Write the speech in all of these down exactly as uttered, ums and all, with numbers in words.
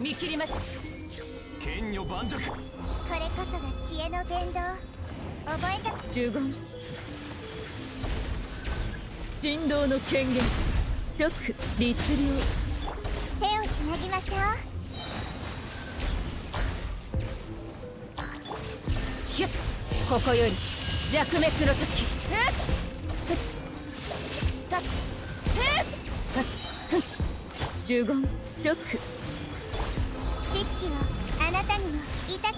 見切りました。剣女盤石。これこそが知恵の伝道。覚えた。十言。振動の権限。直律令。手をつなぎましょう。ここより弱滅の時。十言直。知識をあなたにもいた。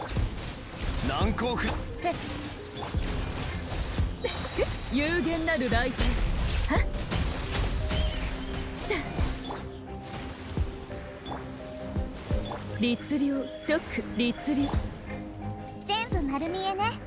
難攻不有限なる来店。律令直律令。全部丸見えね。